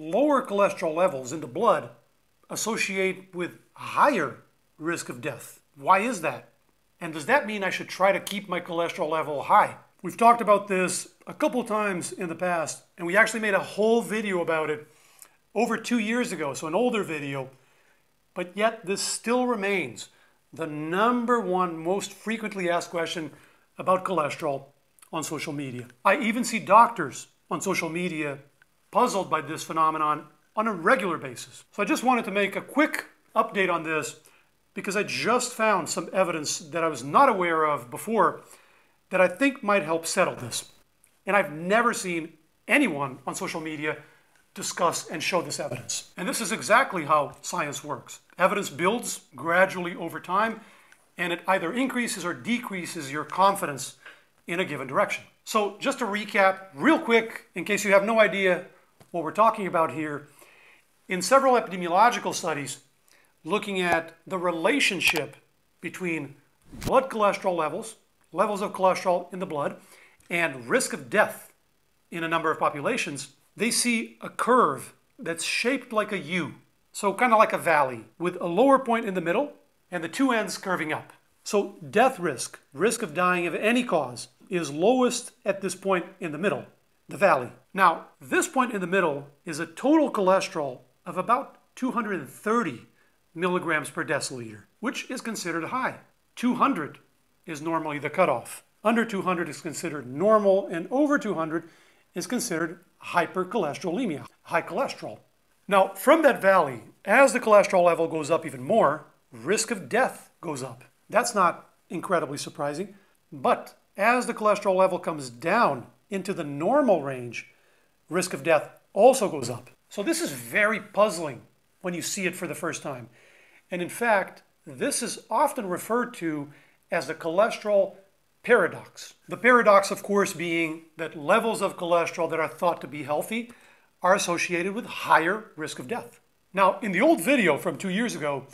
lower cholesterol levels in the blood associate with higher risk of death. Why is that? And does that mean I should try to keep my cholesterol level high? We've talked about this a couple times in the past, and we actually made a whole video about it over 2 years ago, so an older video, but yet this still remains the #1 most frequently asked question about cholesterol on social media. I even see doctors on social media puzzled by this phenomenon on a regular basis. So I just wanted to make a quick update on this because I just found some evidence that I was not aware of before that I think might help settle this. And I've never seen anyone on social media discuss and show this evidence. And this is exactly how science works. Evidence builds gradually over time, and it either increases or decreases your confidence in a given direction. So just to recap real quick, in case you have no idea what we're talking about here, in several epidemiological studies looking at the relationship between blood cholesterol levels, levels of cholesterol in the blood, and risk of death in a number of populations, they see a curve that's shaped like a U, so kind of like a valley, with a lower point in the middle and the two ends curving up. So death risk, risk of dying of any cause, is lowest at this point in the middle, the valley. Now, this point in the middle is a total cholesterol of about 230 milligrams per deciliter, which is considered high. 200 is normally the cutoff. Under 200 is considered normal, and over 200 is considered hypercholesterolemia, high cholesterol. Now, from that valley, as the cholesterol level goes up even more, risk of death goes up. That's not incredibly surprising, but as the cholesterol level comes down into the normal range, risk of death also goes up. So this is very puzzling when you see it for the first time. And in fact, this is often referred to as the cholesterol paradox. The paradox, of course, being that levels of cholesterol that are thought to be healthy are associated with higher risk of death. Now, in the old video from 2 years ago,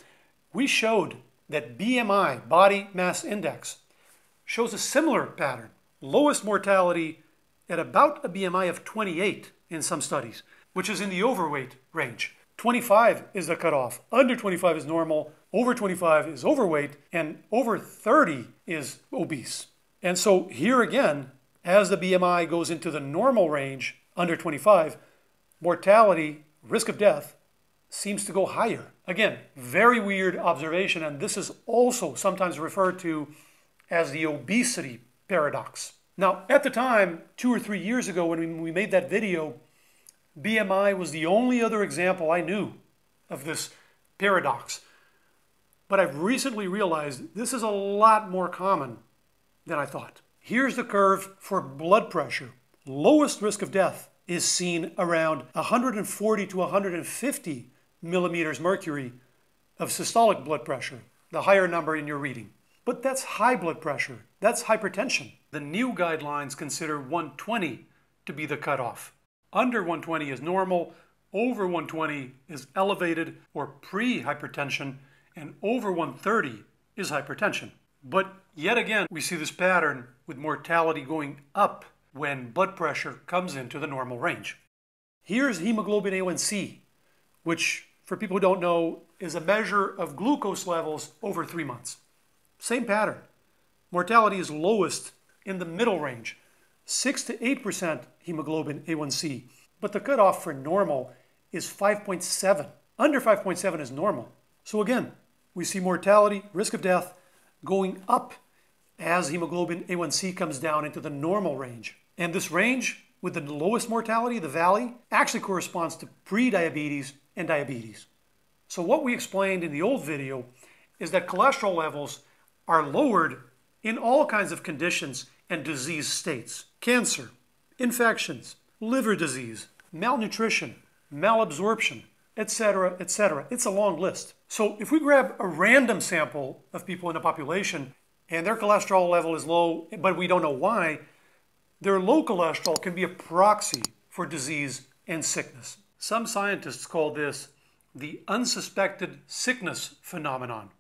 we showed that BMI, body mass index, shows a similar pattern. Lowest mortality at about a BMI of 28 in some studies, which is in the overweight range. 25 is the cutoff. Under 25 is normal, over 25 is overweight, and over 30 is obese. And so here again, as the BMI goes into the normal range, under 25, mortality, risk of death, seems to go higher. Again, very weird observation, and this is also sometimes referred to as the obesity paradox. Now, at the time, 2 or 3 years ago when we made that video, BMI was the only other example I knew of this paradox. But I've recently realized this is a lot more common than I thought. Here's the curve for blood pressure. Lowest risk of death is seen around 140 to 150 millimeters mercury of systolic blood pressure, the higher number in your reading. But that's high blood pressure. That's hypertension. The new guidelines consider 120 to be the cutoff. Under 120 is normal, over 120 is elevated or pre-hypertension, and over 130 is hypertension. But yet again, we see this pattern with mortality going up when blood pressure comes into the normal range. Here's hemoglobin A1C, which, for people who don't know, is a measure of glucose levels over 3 months. Same pattern. Mortality is lowest in the middle range, 6 to 8% hemoglobin A1C, but the cutoff for normal is 5.7. Under 5.7 is normal. So again, we see mortality, risk of death, going up as hemoglobin A1C comes down into the normal range. And this range, with the lowest mortality, the valley, actually corresponds to pre-diabetes and diabetes. So what we explained in the old video is that cholesterol levels are lowered in all kinds of conditions and disease states. Cancer, infections, liver disease, malnutrition, malabsorption, etc., etc. It's a long list. So if we grab a random sample of people in a population and their cholesterol level is low, but we don't know why, their low cholesterol can be a proxy for disease and sickness. Some scientists call this the unsuspected sickness phenomenon.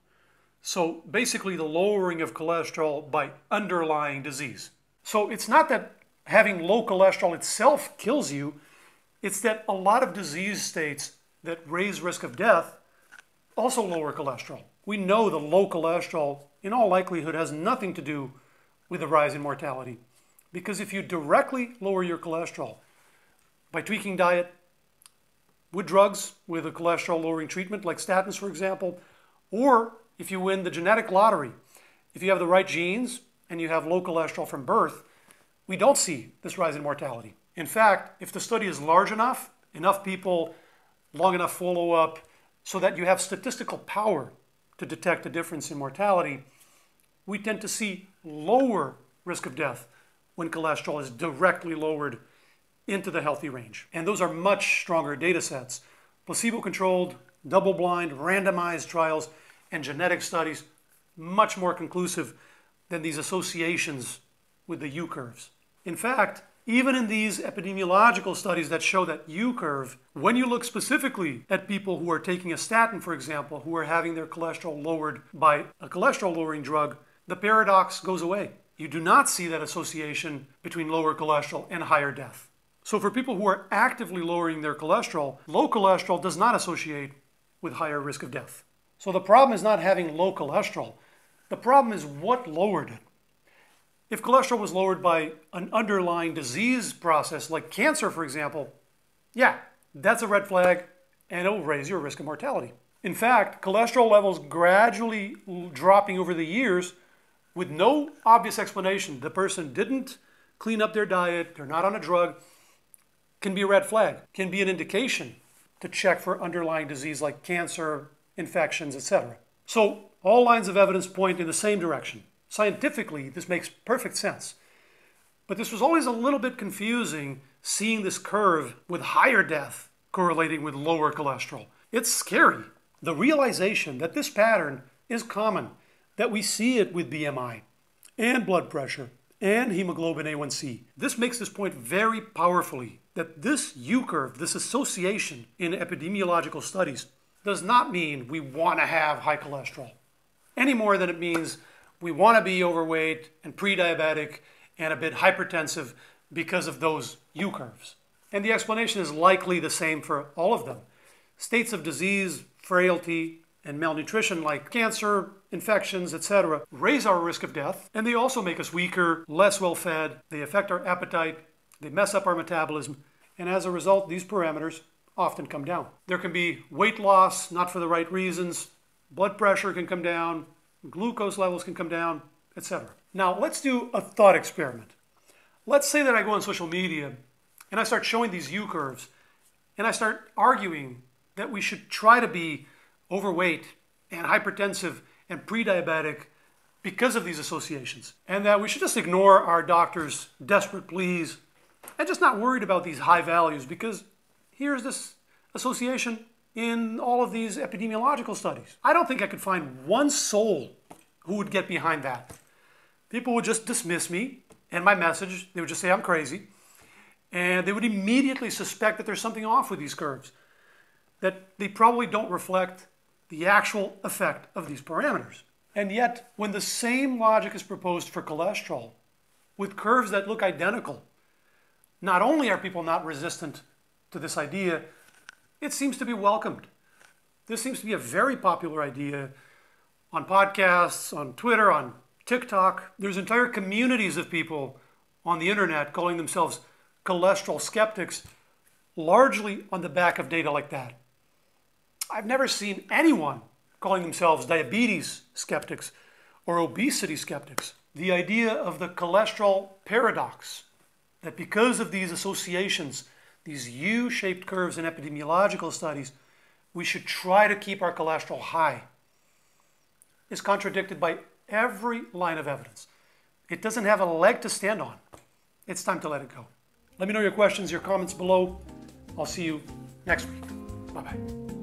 So basically the lowering of cholesterol by underlying disease. So it's not that having low cholesterol itself kills you, It's that a lot of disease states that raise risk of death also lower cholesterol. We know the low cholesterol, in all likelihood, has nothing to do with the rise in mortality. Because if you directly lower your cholesterol by tweaking diet, with drugs, with a cholesterol-lowering treatment like statins, for example, or if you win the genetic lottery, if you have the right genes and you have low cholesterol from birth, we don't see this rise in mortality. In fact, if the study is large enough, enough people, long enough follow-up, so that you have statistical power to detect a difference in mortality, we tend to see lower risk of death when cholesterol is directly lowered into the healthy range. And those are much stronger data sets. Placebo-controlled, double-blind, randomized trials and genetic studies, much more conclusive than these associations with the U-curves. In fact, even in these epidemiological studies that show that U-curve, when you look specifically at people who are taking a statin, for example, who are having their cholesterol lowered by a cholesterol-lowering drug, the paradox goes away. You do not see that association between lower cholesterol and higher death. So for people who are actively lowering their cholesterol, low cholesterol does not associate with higher risk of death. So the problem is not having low cholesterol. The problem is what lowered it. If cholesterol was lowered by an underlying disease process like cancer, for example, yeah, that's a red flag and it will raise your risk of mortality. In fact, cholesterol levels gradually dropping over the years with no obvious explanation, the person didn't clean up their diet, they're not on a drug, can be a red flag, can be an indication to check for underlying disease like cancer, infections, etc. So all lines of evidence point in the same direction. Scientifically, this makes perfect sense. But this was always a little bit confusing, seeing this curve with higher death correlating with lower cholesterol. It's scary. The realization that this pattern is common, that we see it with BMI and blood pressure and hemoglobin A1C. This makes this point very powerfully, that this U-curve, this association in epidemiological studies, does not mean we want to have high cholesterol, any more than it means we want to be overweight and pre-diabetic and a bit hypertensive because of those U-curves. And the explanation is likely the same for all of them. States of disease, frailty, and malnutrition like cancer, infections, etc. raise our risk of death, and they also make us weaker, less well-fed, they affect our appetite, they mess up our metabolism, and as a result, these parameters often come down. There can be weight loss, not for the right reasons, blood pressure can come down, glucose levels can come down, etc. Now let's do a thought experiment. Let's say that I go on social media and I start showing these U-curves and I start arguing that we should try to be overweight and hypertensive and pre-diabetic because of these associations, and that we should just ignore our doctor's desperate pleas and just not worried about these high values because here's this association in all of these epidemiological studies. I don't think I could find one soul who would get behind that. People would just dismiss me and my message. They would just say I'm crazy. And they would immediately suspect that there's something off with these curves, that they probably don't reflect the actual effect of these parameters. And yet, when the same logic is proposed for cholesterol, with curves that look identical, not only are people not resistant to this idea, it seems to be welcomed. This seems to be a very popular idea on podcasts, on Twitter, on TikTok. There's entire communities of people on the internet calling themselves cholesterol skeptics, largely on the back of data like that. I've never seen anyone calling themselves diabetes skeptics or obesity skeptics. The idea of the cholesterol paradox, that because of these associations, these U-shaped curves in epidemiological studies, we should try to keep our cholesterol high, is contradicted by every line of evidence. It doesn't have a leg to stand on. It's time to let it go. Let me know your questions, your comments below. I'll see you next week. Bye-bye.